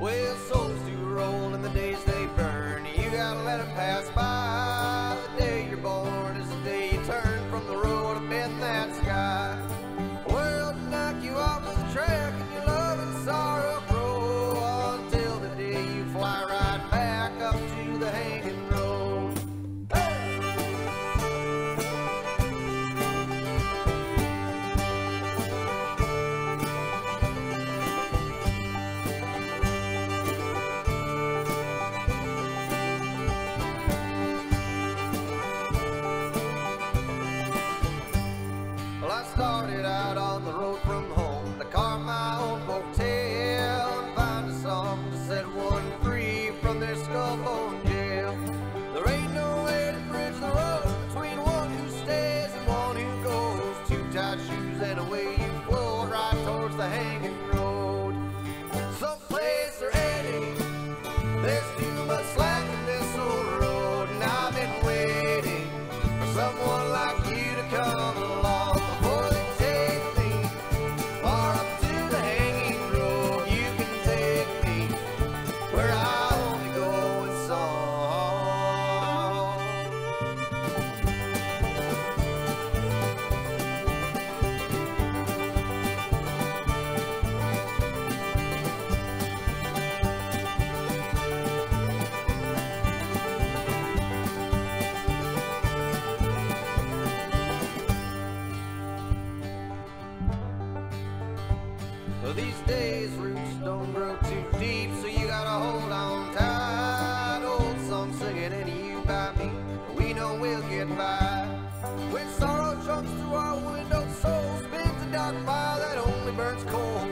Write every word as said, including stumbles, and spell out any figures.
Well, souls do roll and the days they burn. You gotta let them pass by. The day you're born is the day you turn from the road up in that sky. The world will knock you off the track, and your love and sorrow grow until the day you fly right back up to the hanging road. I started out on the road from home to carve my own folk tale and find a song to set one free from their skull-bone jail. There ain't no way to bridge the road between one who stays and one who goes. Two tight shoes and away you float right towards the hanging road. Someplace there ain't any, there's too much slack in this old road, and I've been waiting for someone like you to come along. These days roots don't grow too deep, so you gotta hold on tight. Old songs singing into you by me, we know we'll get by. When sorrow jumps through our window, soul spins a dark fire that only burns cold.